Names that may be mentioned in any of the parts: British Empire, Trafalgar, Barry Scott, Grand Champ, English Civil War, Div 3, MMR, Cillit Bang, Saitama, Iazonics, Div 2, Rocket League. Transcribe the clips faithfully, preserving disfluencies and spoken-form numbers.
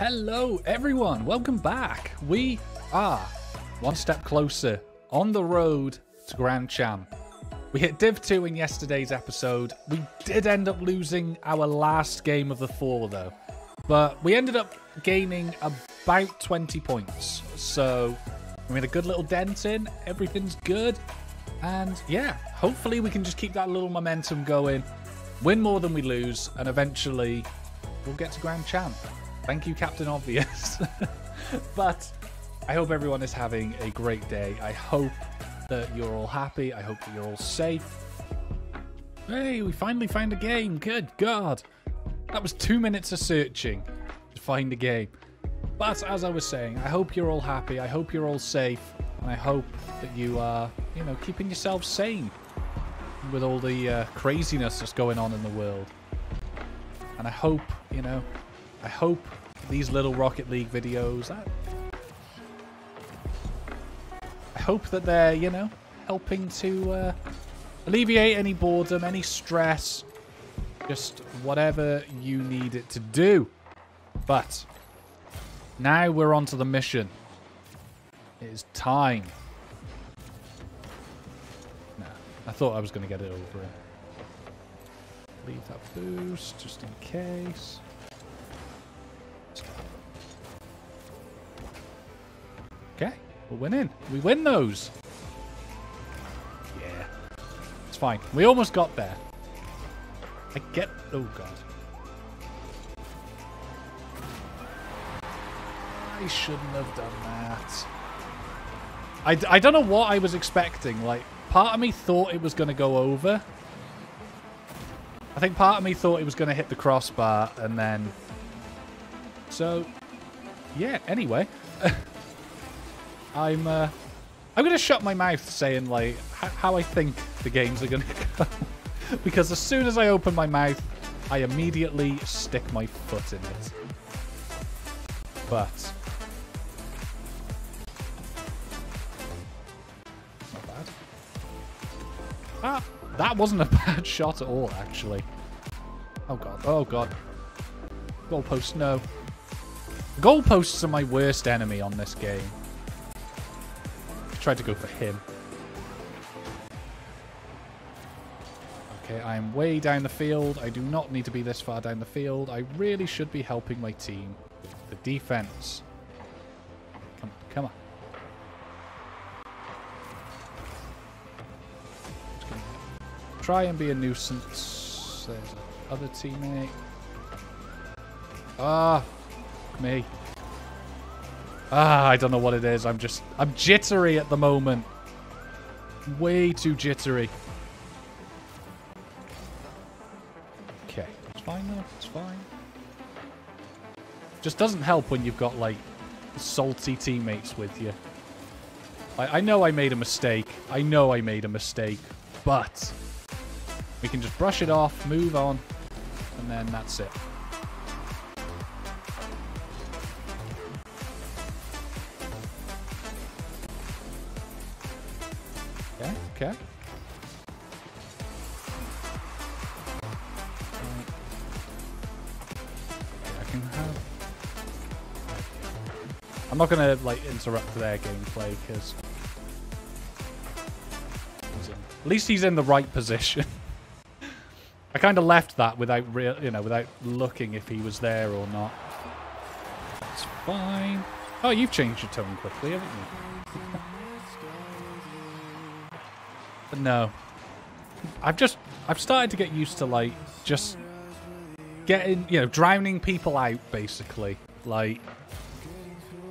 Hello everyone, welcome back. We are one step closer on the road to Grand Champ. We hit Div two in yesterday's episode. We did end up losing our last game of the four though, but we ended up gaining about twenty points. So we made a good little dent in, everything's good. And yeah, hopefully we can just keep that little momentum going, win more than we lose, and eventually we'll get to Grand Champ. Thank you, Captain Obvious. But I hope everyone is having a great day. I hope that you're all happy. I hope that you're all safe. Hey, we finally found a game. Good God. That was two minutes of searching to find a game. But as I was saying, I hope you're all happy. I hope you're all safe. And I hope that you are, you know, keeping yourselves sane with all the uh, craziness that's going on in the world. And I hope, you know, I hope these little Rocket League videos, I, I hope that they're, you know, helping to uh, alleviate any boredom, any stress, just whatever you need it to do. But now we're on to the mission. It is time. Nah, I thought I was going to get it over it. Leave that boost just in case. Okay, we're winning. We win those. Yeah. It's fine. We almost got there. I get... Oh, God. I shouldn't have done that. I, I don't know what I was expecting. Like, part of me thought it was going to go over. I think part of me thought it was going to hit the crossbar and then... So, yeah, anyway... I'm uh, I'm going to shut my mouth saying like how I think the games are going to go, because as soon as I open my mouth, I immediately stick my foot in it. But not bad. Ah, that wasn't a bad shot at all, actually. Oh god! Oh god! Goalposts, no. Goalposts are my worst enemy on this game. Tried to go for him. Okay, I am way down the field. I do not need to be this far down the field. I really should be helping my team with the defense. Come on, come on. Just gonna try and be a nuisance. There's another teammate. Ah, me. Ah, I don't know what it is. I'm just... I'm jittery at the moment. Way too jittery. Okay. It's fine, though. It's fine. Just doesn't help when you've got, like, salty teammates with you. I, I know I made a mistake. I know I made a mistake. But we can just brush it off, move on, and then that's it. Okay. I can have... I'm not gonna like interrupt their gameplay because at least he's in the right position. I kind of left that without real, you know, without looking if he was there or not. It's fine. Oh, you've changed your tone quickly, haven't you? But no, I've just, I've started to get used to, like, just getting, you know, drowning people out, basically. Like,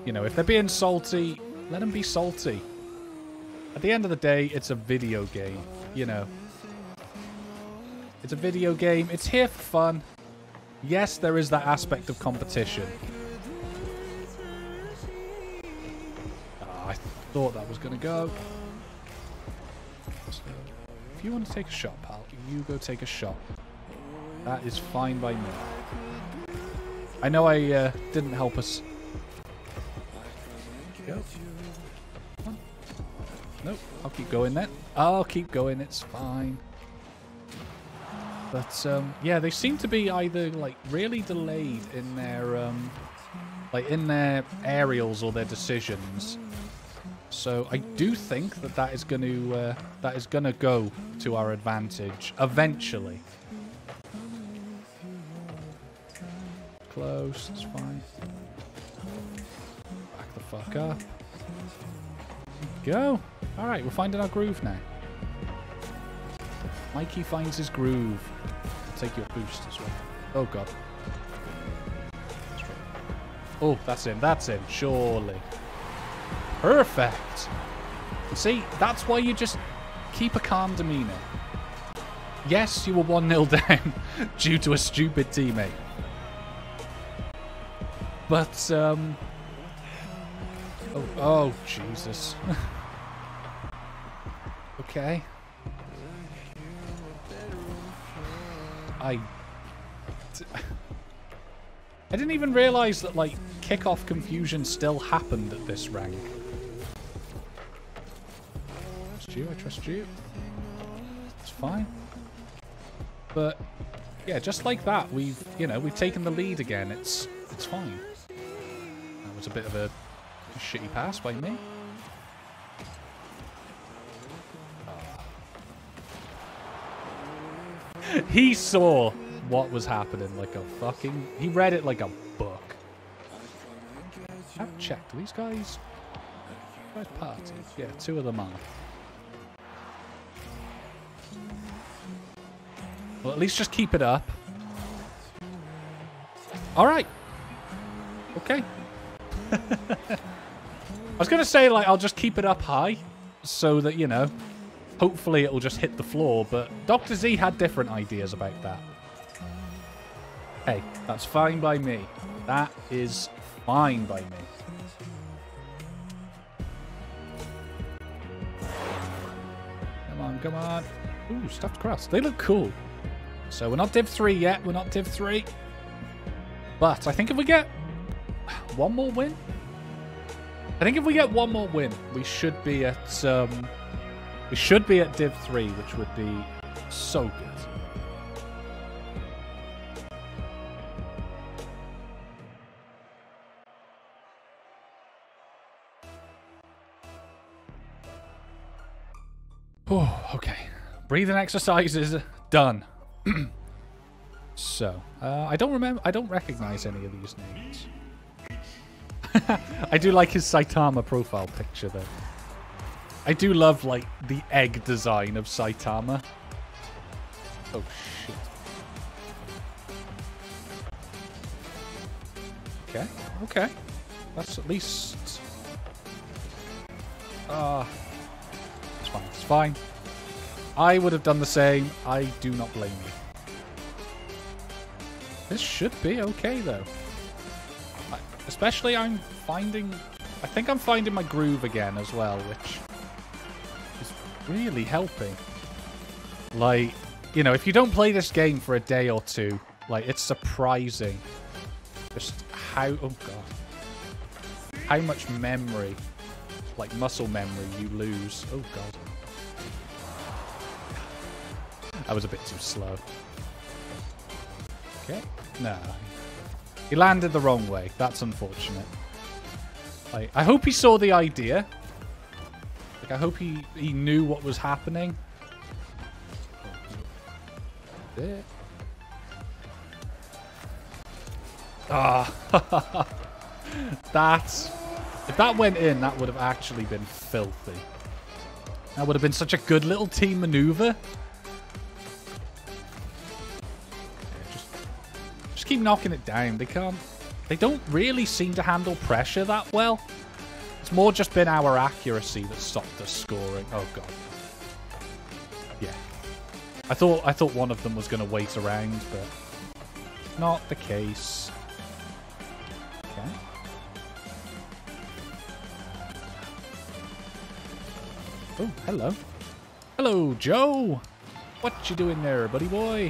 you know, if they're being salty, let them be salty. At the end of the day, it's a video game, you know. It's a video game. It's here for fun. Yes, there is that aspect of competition. Oh, I thought that was going to go. If you want to take a shot, pal, you go take a shot. That is fine by me. I know I uh, didn't help us. Go. Nope, I'll keep going then. I'll keep going, it's fine. But, um, yeah, they seem to be either, like, really delayed in their um, like in their aerials or their decisions. So I do think that that is going to uh, that is going to go to our advantage eventually. Close, it's fine. Back the fuck up. Go. All right, we're finding our groove now. Mikey finds his groove. Take your boost as well. Oh god. Oh, that's him. That's him. Surely. Perfect. See, that's why you just keep a calm demeanor. Yes, you were one nil down due to a stupid teammate. But, um... oh, oh Jesus. Okay. I... I didn't even realise that, like, kickoff confusion still happened at this rank. I trust you, I trust you. It's fine. But, yeah, just like that, we've, you know, we've taken the lead again. It's, it's fine. That was a bit of a shitty pass by me. Oh. He saw what was happening like a fucking... He read it like a book. I've checked. Are these guys... These guys party? Yeah, two of them are. Well, at least just keep it up. Alright. Okay. I was going to say, like, I'll just keep it up high so that, you know, hopefully it'll just hit the floor, but Doctor Z had different ideas about that. Hey, that's fine by me. That is... fine by me. Come on, come on. Ooh, stuffed crust. They look cool. So we're not Div three yet. We're not Div three. But I think if we get one more win, I think if we get one more win, we should be at um, we should be at Div three, which would be so good. Oh, okay. Breathing exercises done. So, uh, I don't remember. I don't recognize any of these names. I do like his Saitama profile picture, though. I do love like the egg design of Saitama. Oh shit. Okay. Okay. That's at least. Ah. Uh... Fine, it's fine. I would have done the same. I do not blame you. This should be okay, though. I, especially I'm finding... I think I'm finding my groove again as well, which is really helping. Like, you know, if you don't play this game for a day or two, like, it's surprising just how... Oh, God. How much memory... like muscle memory you lose. Oh god. That was a bit too slow. Okay. Nah. He landed the wrong way. That's unfortunate. Like, I hope he saw the idea. Like I hope he, he knew what was happening. There. Ah. That's... If that went in, that would have actually been filthy. That would have been such a good little team maneuver. Just, just keep knocking it down. They can't... They don't really seem to handle pressure that well. It's more just been our accuracy that stopped us scoring. Oh, God. Yeah. I thought, I thought one of them was going to wait around, but... not the case. Okay. Oh, hello. Hello, Joe. What you doing there, buddy boy?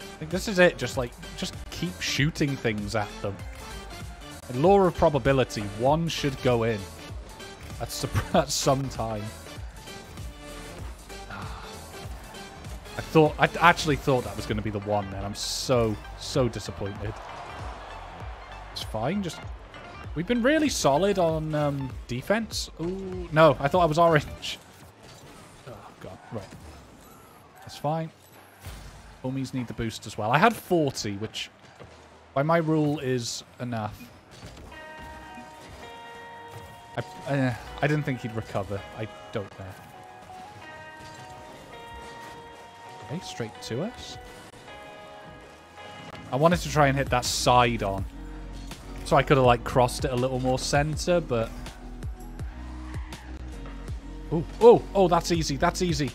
I think this is it. Just, like, just keep shooting things at them. In law of probability, one should go in at some time. I thought, I actually thought that was going to be the one, and I'm so, so disappointed. It's fine, just... We've been really solid on um, defense. Ooh, no, I thought I was orange. Oh, God, right. That's fine. Homies need the boost as well. I had forty, which, by my rule, is enough. I, uh, I didn't think he'd recover. I don't know. Okay, straight to us. I wanted to try and hit that side on. So I could have, like, crossed it a little more center, but... Oh, oh, oh, that's easy. That's easy.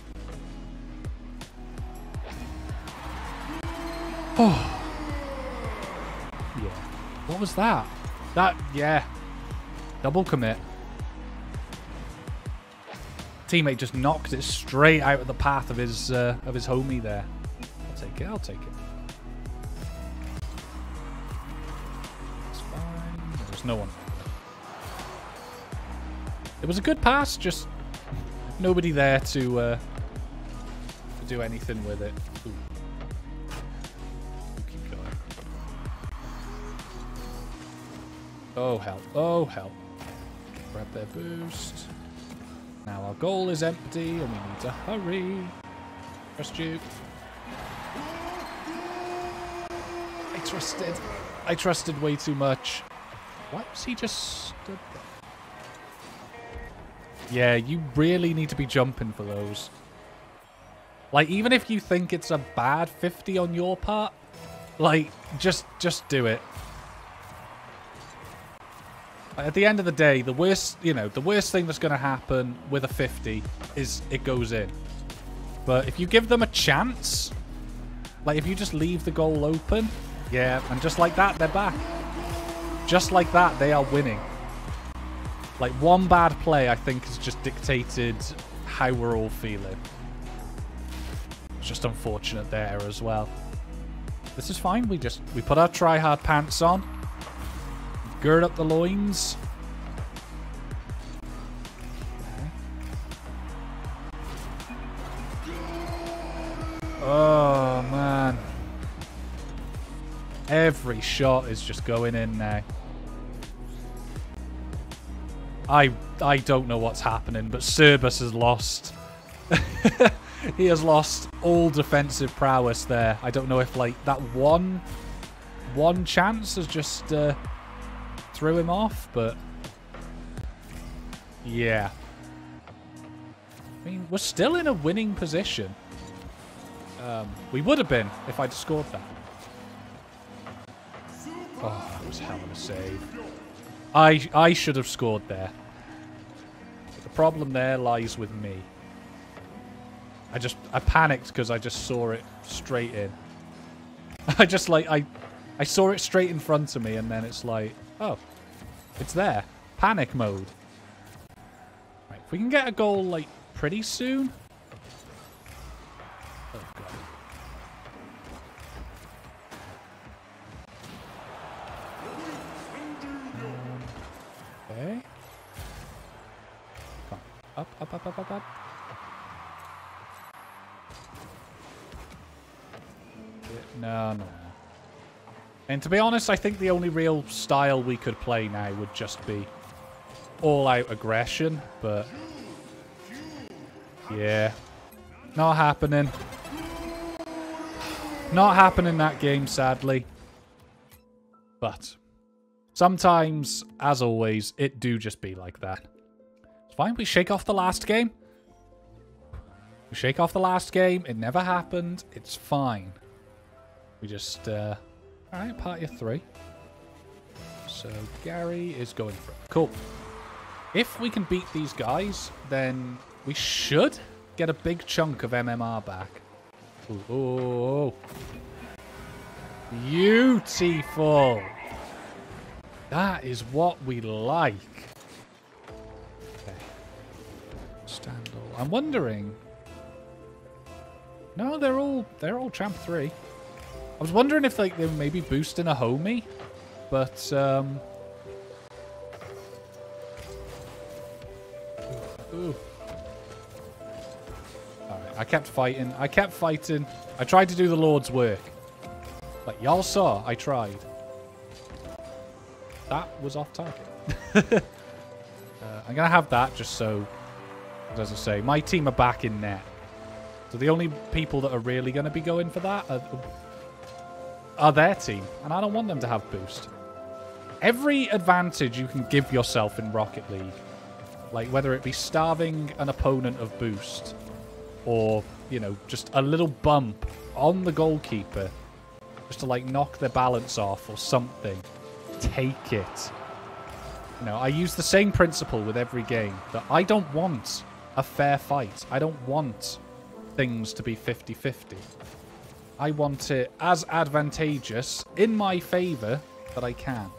Oh. Yeah. What was that? That, yeah. Double commit. Teammate just knocked it straight out of the path of his, uh, of his homie there. I'll take it. I'll take it. No one. It was a good pass, just nobody there to, uh, to do anything with it. Ooh. Keep going. Oh, help. Oh, help. Grab their boost. Now our goal is empty and we need to hurry. Trust you. I trusted. I trusted way too much. Why was he just stood there? Yeah, you really need to be jumping for those. Like, even if you think it's a bad fifty on your part, like, just just do it. At the end of the day, the worst, you know, the worst thing that's going to happen with a fifty is it goes in. But if you give them a chance, like, if you just leave the goal open, yeah, and just like that, they're back. Just like that, they are winning. Like, one bad play, I think, has just dictated how we're all feeling. It's just unfortunate there as well. This is fine. We just we put our try-hard pants on. Gird up the loins. Okay. Oh, man. Every shot is just going in now. I I don't know what's happening, but Cerbus has lost. He has lost all defensive prowess there. I don't know if, like, that one one chance has just uh, threw him off, but yeah. I mean, we're still in a winning position. Um, we would have been if I'd scored that. Oh, that was a hell of a save. I, I should have scored there. But the problem there lies with me. I just... I panicked because I just saw it straight in. I just, like... I, I saw it straight in front of me, and then it's like... Oh. It's there. Panic mode. Right, if we can get a goal, like, pretty soon... Up, up, up, up, up, up. No, no, no. And to be honest, I think the only real style we could play now would just be all-out aggression, but... Yeah. Not happening. Not happening that game, sadly. But sometimes, as always, it do just be like that. Fine, we shake off the last game. We shake off the last game. It never happened. It's fine. We just, uh... Alright, party of three. So, Gary is going for it. Cool. If we can beat these guys, then we should get a big chunk of M M R back. Ooh, ooh, ooh. Beautiful. That is what we like. I'm wondering. No, they're all they're all champ three. I was wondering if, like, they were maybe boosting a homie, but um. Ooh. Ooh. All right. I kept fighting. I kept fighting. I tried to do the Lord's work. Like y'all saw, I tried. That was off target. Uh, I'm going to have that just so it doesn't say. My team are back in net. So the only people that are really going to be going for that are, are their team. And I don't want them to have boost. Every advantage you can give yourself in Rocket League, like whether it be starving an opponent of boost or, you know, just a little bump on the goalkeeper just to, like, knock their balance off or something, take it. You know, I use the same principle with every game, that I don't want a fair fight. I don't want things to be fifty fifty. I want it as advantageous in my favor that I can.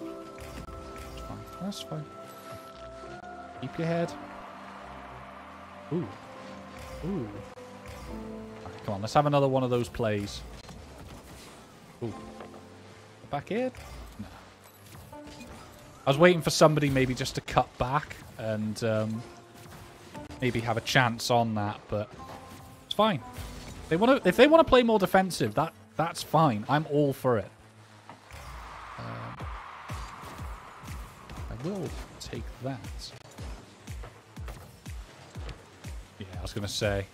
That's fine. That's fine. Keep your head. Ooh. Ooh. Right, come on, let's have another one of those plays. Ooh. Back in? No. I was waiting for somebody maybe just to cut back and um, maybe have a chance on that, but it's fine. If they want to, if they want to play more defensive, that that's fine. I'm all for it. Um, I will take that. Yeah, I was going to say.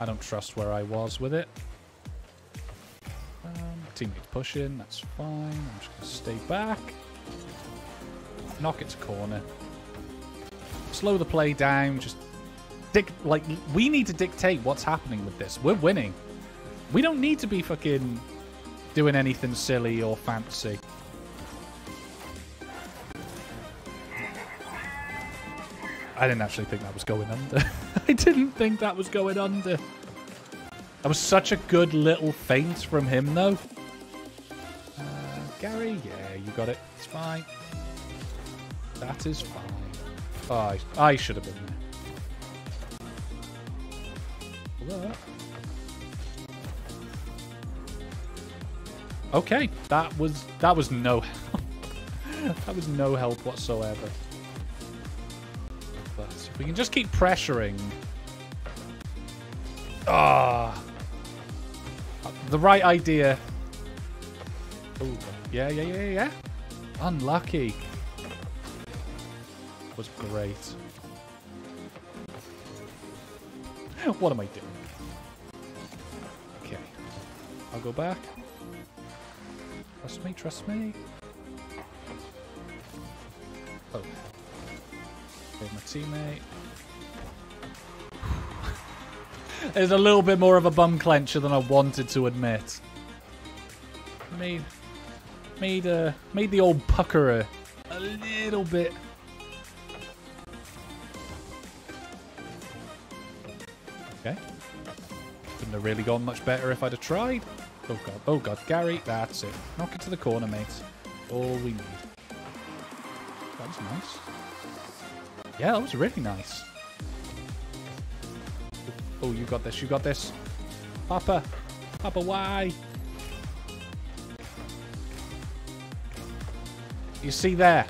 I don't trust where I was with it. Um, teammate pushing, that's fine. I'm just going to stay back. Knock it to corner. Slow the play down. Just dic like we need to dictate what's happening with this. We're winning. We don't need to be fucking doing anything silly or fancy. I didn't actually think that was going under. I didn't think that was going under. That was such a good little feint from him, though. Uh, Gary, yeah, you got it. It's fine. That is fine. Oh, I, I should have been there. Okay, that was that was no help. That was no help whatsoever. But if we can just keep pressuring. Ah, oh, the right idea. Ooh, yeah, yeah, yeah, yeah. Unlucky. Was great. What am I doing? Okay, I'll go back. Trust me, trust me. Oh. With my teammate. It's a little bit more of a bum clencher than I wanted to admit. Made, made, uh, made the old puckerer a little bit. Okay. Couldn't have really gone much better if I'd have tried. Oh god, oh god, Gary, that's it. Knock it to the corner, mate. All we need. That was nice. Yeah, that was really nice. Oh, you got this, you got this. Papa. Papa, why? You see there?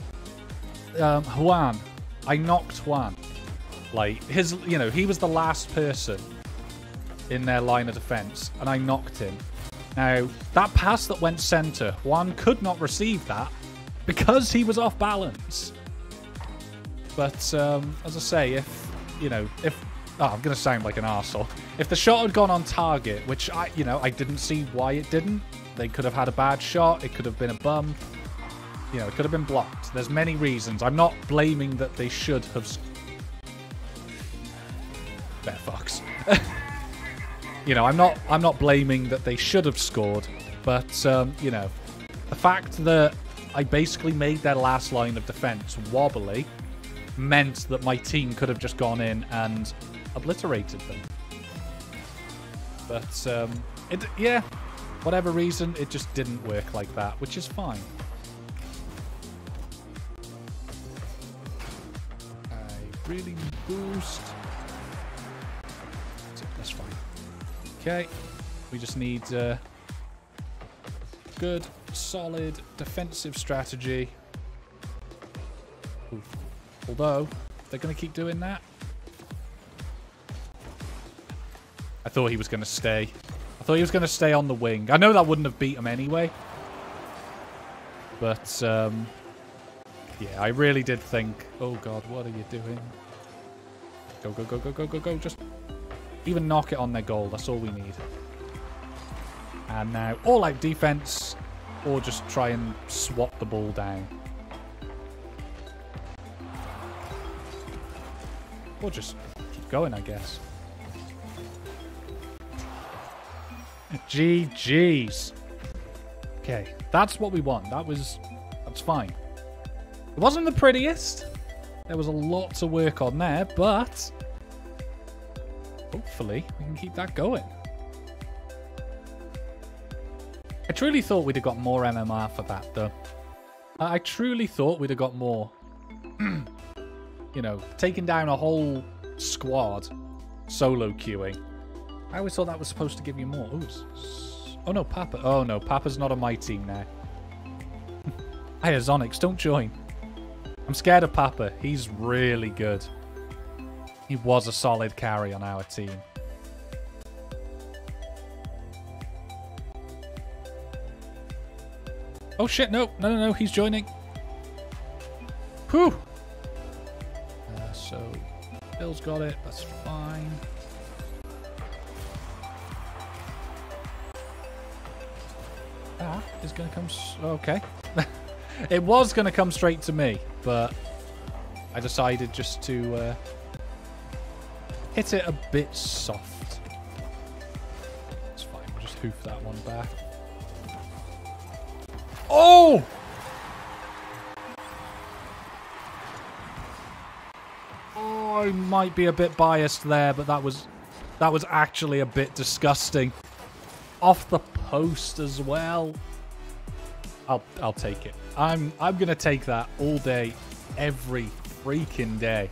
Um, Juan. I knocked Juan. Like, his, you know, he was the last person in their line of defense, and I knocked him. Now, that pass that went center, Juan could not receive that because he was off balance. But, um, as I say, if, you know, if... Oh, I'm going to sound like an arsehole. If the shot had gone on target, which, I, you know, I didn't see why it didn't. They could have had a bad shot. It could have been a bum. You know, it could have been blocked. There's many reasons. I'm not blaming that they should have... Bear Fox. You know, I'm not, I'm not blaming that they should have scored. But, um, you know, the fact that I basically made their last line of defense wobbly meant that my team could have just gone in and... obliterated them. But, um, it, yeah, whatever reason, it just didn't work like that, which is fine. I really need boost. That's it, that's fine. Okay, we just need uh, good, solid defensive strategy. Ooh. Although, they're going to keep doing that. I thought he was going to stay. I thought he was going to stay on the wing. I know that wouldn't have beat him anyway. But, um, yeah, I really did think, oh, God, what are you doing? Go, go, go, go, go, go, go. Just even knock it on their goal. That's all we need. And now all-out defense or just try and swap the ball down. Or just keep going, I guess. G Gs's. Okay, that's what we want. That was... That's fine. It wasn't the prettiest. There was a lot to work on there, but... hopefully, we can keep that going. I truly thought we'd have got more M M R for that, though. I truly thought we'd have got more. You know, taking down a whole squad, solo queuing. I always thought that was supposed to give you more. Ooh, oh no, Papa. Oh no, Papa's not on my team now. Iazonics, don't join. I'm scared of Papa. He's really good. He was a solid carry on our team. Oh shit, no. No, no, no, he's joining. Whew. Uh, so, Bill's got it. That's fine. Ah, it's going to come... Okay. It was going to come straight to me, but I decided just to uh, hit it a bit soft. It's fine. We'll just hoof that one back. Oh! Oh, I might be a bit biased there, but that was that was actually a bit disgusting. Off the post as well. I'll I'll take it. I'm I'm gonna take that all day, every freaking day.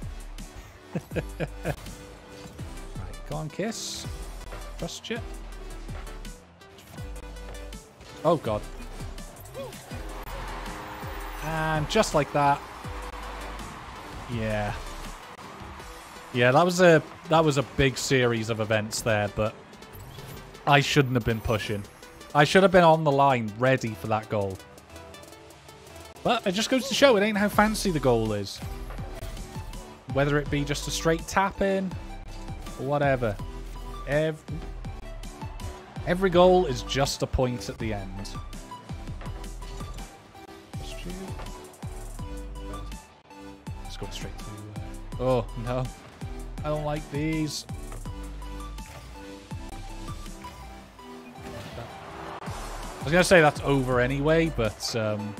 Right, go on, Kiss. Trust you. Oh God. And just like that. Yeah. Yeah, that was a that was a big series of events there, but I shouldn't have been pushing. I should have been on the line, ready for that goal. But it just goes to show, it ain't how fancy the goal is. Whether it be just a straight tap in, or whatever. Every, every goal is just a point at the end. Let's go straight through. Oh, no. I don't like these. I was going to say that's over anyway, but um,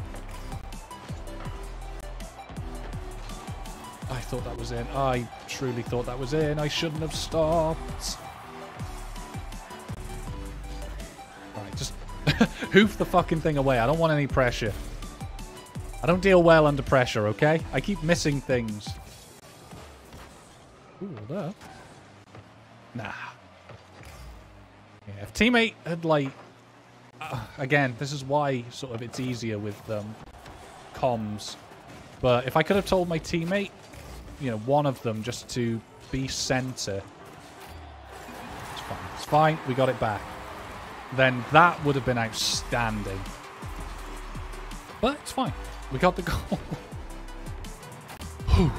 I thought that was in. I truly thought that was in. I shouldn't have stopped. Alright, just hoof the fucking thing away. I don't want any pressure. I don't deal well under pressure, okay? I keep missing things. Ooh, that. Nah. Yeah, if teammate had, like... Again, this is why sort of it's easier with um, comms. But if I could have told my teammate, you know, one of them just to be center. It's fine. It's fine. We got it back. Then that would have been outstanding. But it's fine. We got the goal. Whew.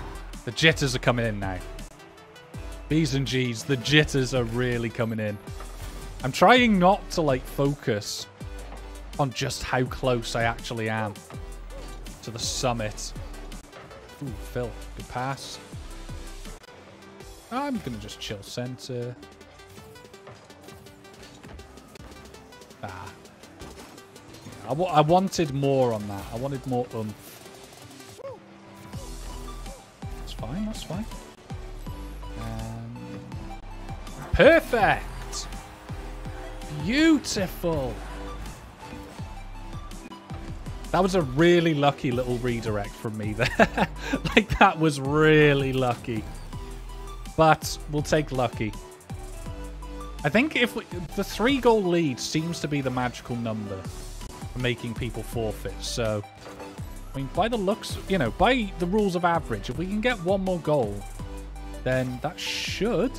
The jitters are coming in now. B's and G's. The jitters are really coming in. I'm trying not to, like, focus on just how close I actually am to the summit. Ooh, Phil, good pass. I'm going to just chill center. Ah. Yeah, I, wa I wanted more on that. I wanted more oomph. That's fine, that's fine. Um, perfect! Beautiful. That was a really lucky little redirect from me there. Like, that was really lucky. But we'll take lucky. I think if we, the three-goal lead seems to be the magical number for making people forfeit. So, I mean, by the looks, you know, by the rules of average, if we can get one more goal, then that should...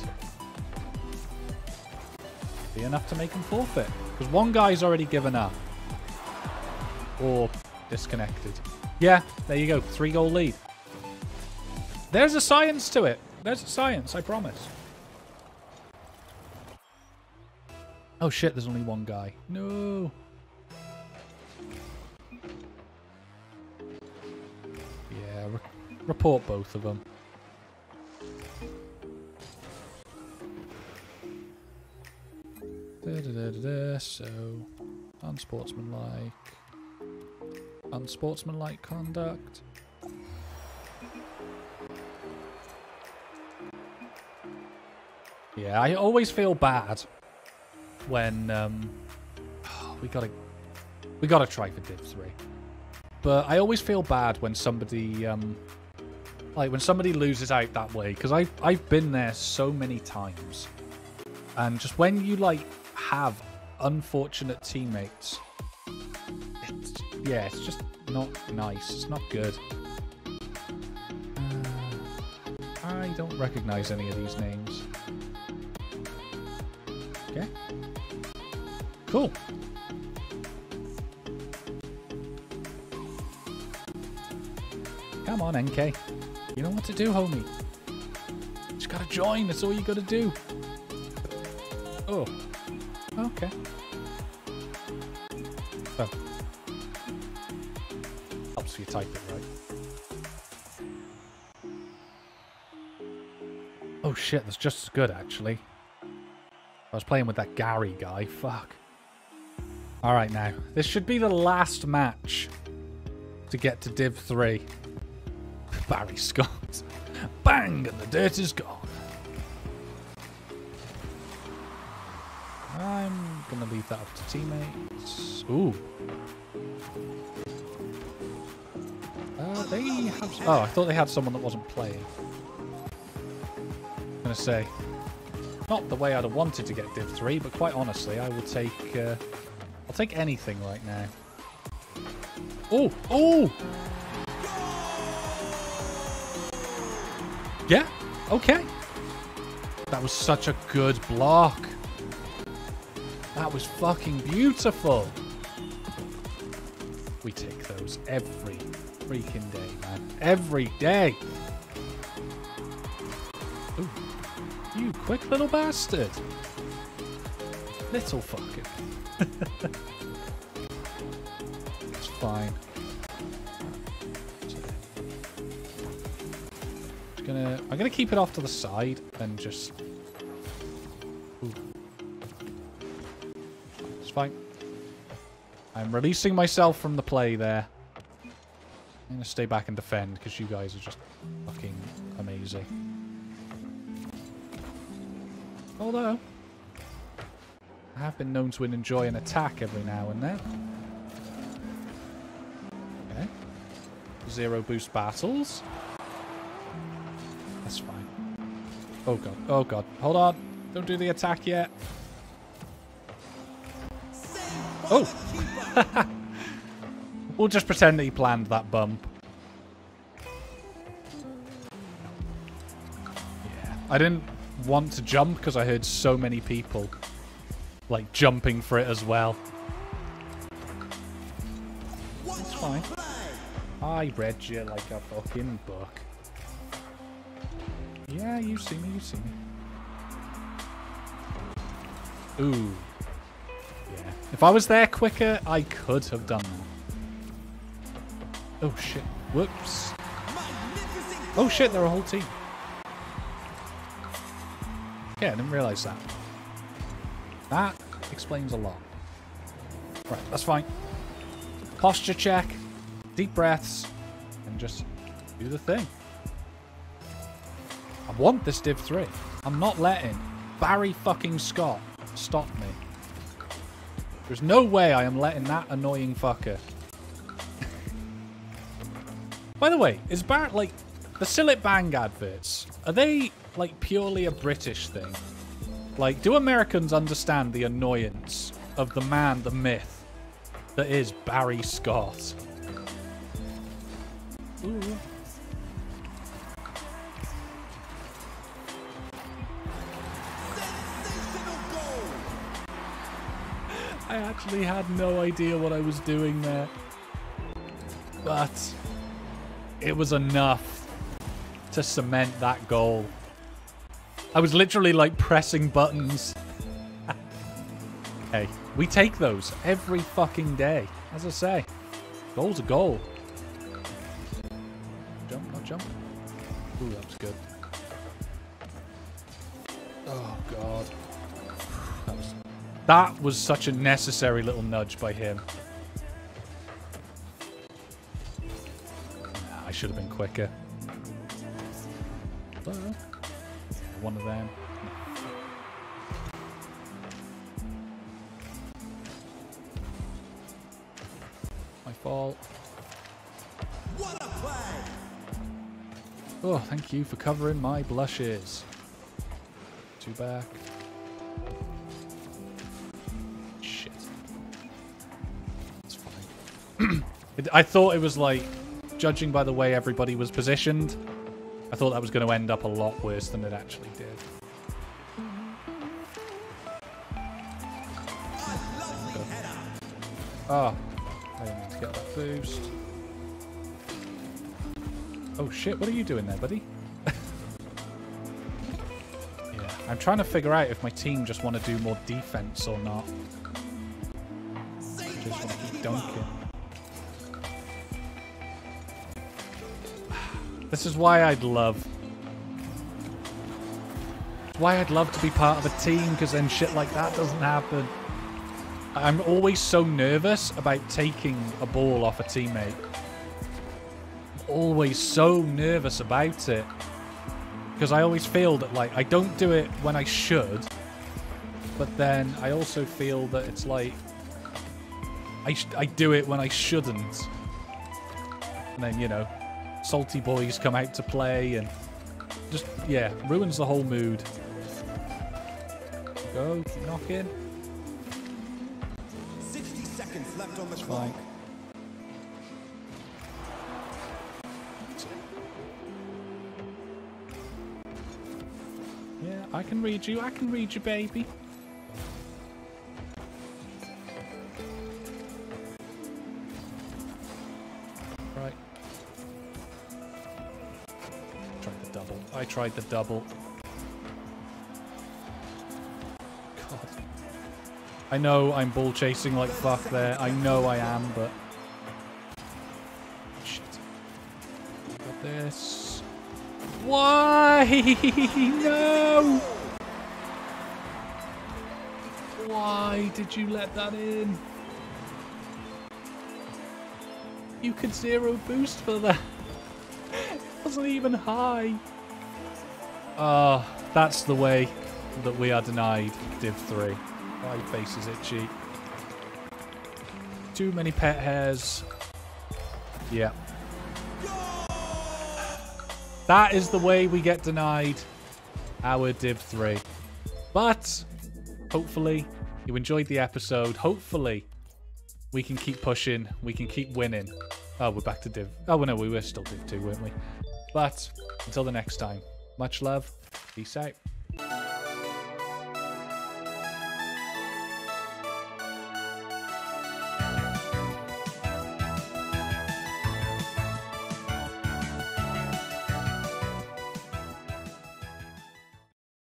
be enough to make him forfeit. Because one guy's already given up. Or disconnected. Yeah, there you go. Three goal lead. There's a science to it. There's a science, I promise. Oh shit, there's only one guy. No. Yeah, re report both of them. Da, da, da, da, da. So, unsportsmanlike. Unsportsmanlike conduct. Yeah, I always feel bad when um, oh, we gotta we gotta try for Div three, but I always feel bad when somebody um, like when somebody loses out that way, because I I've, I've been there so many times, and just when you like have unfortunate teammates, it's, yeah, it's just not nice. It's not good. Uh, I don't recognize any of these names. Okay. Cool. Come on, N K. You know what to do, homie. Just gotta join. That's all you gotta do. Oh. Okay. Oh. Helps if you type it right. Oh shit, that's just as good, actually. I was playing with that Gary guy. Fuck. All right, now. This should be the last match to get to Div three. Barry Scott. Bang! And the dirt is gone. I'm going to leave that up to teammates. Ooh. Uh, they have... Oh, I thought they had someone that wasn't playing. I'm going to say... Not the way I'd have wanted to get Div three, but quite honestly, I will take... Uh, I'll take anything right now. Oh! Oh! Yeah, okay. That was such a good block. That was fucking beautiful. We take those every freaking day, man. Every day. Ooh. You quick little bastard. Little fucker. It's fine. Just gonna, I'm gonna keep it off to the side and just... Ooh. It's fine. I'm releasing myself from the play there. I'm gonna stay back and defend because you guys are just fucking amazing. Although, I have been known to enjoy an attack every now and then. Okay. Zero boost battles. That's fine. Oh god, oh god. Hold on. Don't do the attack yet. Oh! We'll just pretend that he planned that bump. Yeah. I didn't... want to jump because I heard so many people like jumping for it as well. It's fine. I read you like a fucking book. Yeah, you see me, you see me. Ooh. Yeah. If I was there quicker, I could have done that. Oh shit. Whoops. Oh shit, they're a whole team. Yeah, I didn't realise that. That explains a lot. Right, that's fine. Posture check, deep breaths, and just do the thing. I want this Div three. I'm not letting Barry fucking Scott stop me. There's no way I am letting that annoying fucker. By the way, is Barry, like, the Cillit Bang adverts, are they... like purely a British thing? Like, do Americans understand the annoyance of the man, the myth that is Barry Scott? Ooh. I actually had no idea what I was doing there. But it was enough to cement that goal. I was literally like pressing buttons. Hey, we take those every fucking day. As I say, goal's a goal. Jump, not jump. Ooh, that was good. Oh, God. That was, that was such a necessary little nudge by him. I should have been quicker. But one of them. My fault. What a play! Oh, thank you for covering my blushes. Two back. Shit. It's fine. it, I thought it was like, judging by the way everybody was positioned, I thought that was going to end up a lot worse than it actually did. Oh, I need to get that boost. Oh shit, what are you doing there, buddy? Yeah, I'm trying to figure out if my team just want to do more defense or not. I just want to keep dunking. This is why I'd love... Why I'd love to be part of a team, because then shit like that doesn't happen. I'm always so nervous about taking a ball off a teammate. I'm always so nervous about it. Because I always feel that, like, I don't do it when I should. But then I also feel that it's like... I, sh I do it when I shouldn't. And then, you know... Salty boys come out to play and just, yeah, ruins the whole mood. Go, knock in. sixty seconds left on the clock. Yeah, I can read you. I can read you, baby. I tried the double. God. I know I'm ball chasing like fuck there. I know I am, but... Shit. Got this. Why? No! Why did you let that in? You could zero boost for that. It wasn't even high. Oh, that's the way that we are denied Div three. My face is itchy. Too many pet hairs. Yeah. That is the way we get denied our Div three. But, hopefully, you enjoyed the episode. Hopefully, we can keep pushing. We can keep winning. Oh, we're back to Div... Oh, no, we were still Div two, weren't we? But, until the next time. Much love. Peace out.